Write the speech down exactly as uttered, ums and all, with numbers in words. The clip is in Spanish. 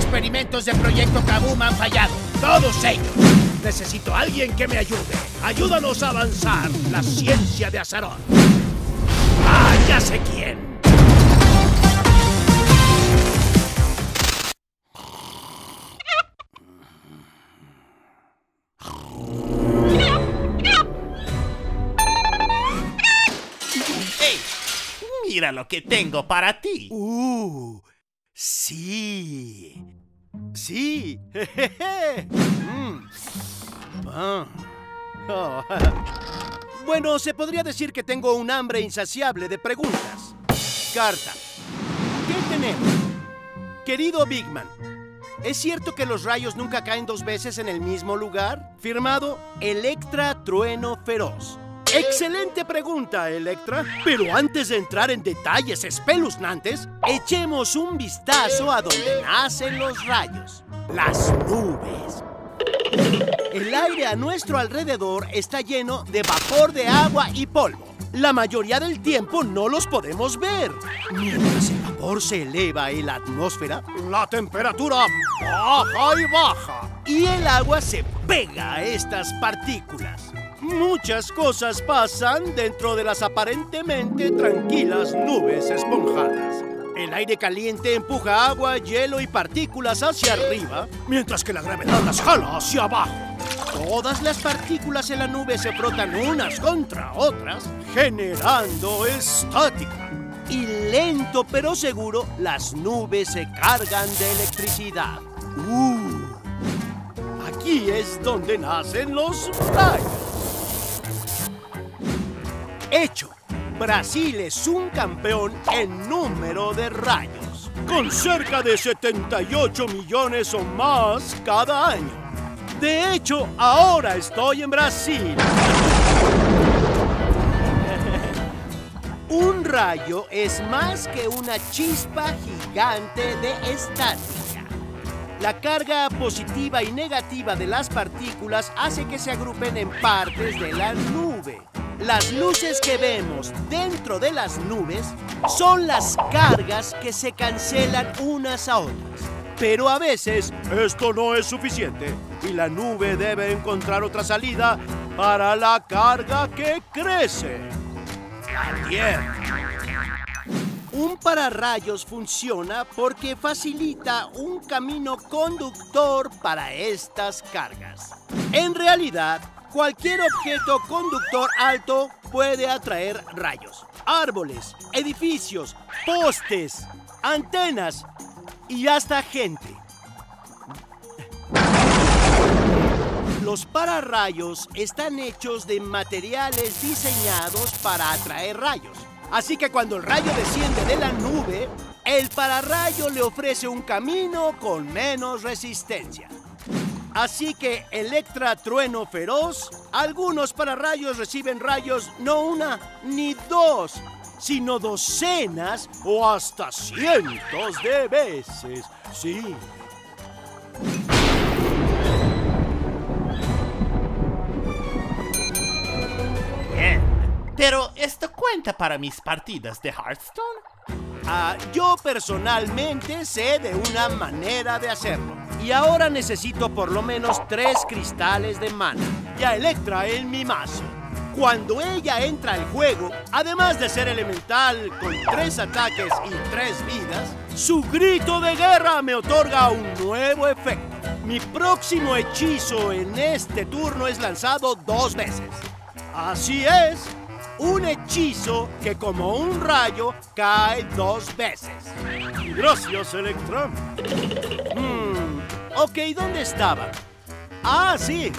experimentos de Proyecto K-Bum han fallado. Todos ellos. Necesito a alguien que me ayude. Ayúdanos a avanzar la ciencia de Azarón. ¡Ah, ya sé quién! Mira lo que tengo para ti. Uh, sí. Sí. mm. oh. Oh. Bueno, se podría decir que tengo un hambre insaciable de preguntas. Carta. ¿Qué tenemos? Querido Bigman, ¿es cierto que los rayos nunca caen dos veces en el mismo lugar? Firmado Electra Trueno Feroz. Excelente pregunta, Electra. Pero antes de entrar en detalles espeluznantes, echemos un vistazo a donde nacen los rayos. Las nubes. El aire a nuestro alrededor está lleno de vapor de agua y polvo. La mayoría del tiempo no los podemos ver. Mientras el vapor se eleva en la atmósfera, la temperatura baja y baja. Y el agua se pega a estas partículas. Muchas cosas pasan dentro de las aparentemente tranquilas nubes esponjadas. El aire caliente empuja agua, hielo y partículas hacia arriba, mientras que la gravedad las jala hacia abajo. Todas las partículas en la nube se frotan unas contra otras, generando estática. Y lento pero seguro, las nubes se cargan de electricidad. Uh, aquí es donde nacen los rayos. Hecho, Brasil es un campeón en número de rayos, con cerca de setenta y ocho millones o más cada año. De hecho, ahora estoy en Brasil. Un rayo es más que una chispa gigante de estática. La carga positiva y negativa de las partículas hace que se agrupen en partes de la nube. Las luces que vemos dentro de las nubes son las cargas que se cancelan unas a otras. Pero a veces esto no es suficiente y la nube debe encontrar otra salida para la carga que crece. La Tierra. Un pararrayos funciona porque facilita un camino conductor para estas cargas. En realidad, cualquier objeto conductor alto puede atraer rayos. Árboles, edificios, postes, antenas y hasta gente. Los pararrayos están hechos de materiales diseñados para atraer rayos. Así que cuando el rayo desciende de la nube, el pararrayo le ofrece un camino con menos resistencia. Así que, Electra Trueno Feroz, algunos pararrayos reciben rayos no una ni dos, sino docenas o hasta cientos de veces. Sí. Bien. Pero, ¿esto cuenta para mis partidas de Hearthstone? Ah, yo personalmente sé de una manera de hacerlo. Y ahora necesito por lo menos tres cristales de mana y a Electra en mi mazo. Cuando ella entra al juego, además de ser elemental con tres ataques y tres vidas, su grito de guerra me otorga un nuevo efecto. Mi próximo hechizo en este turno es lanzado dos veces. Así es, un hechizo que como un rayo cae dos veces. Gracias, Electra. Ok, ¿dónde estaba? Ah, sí.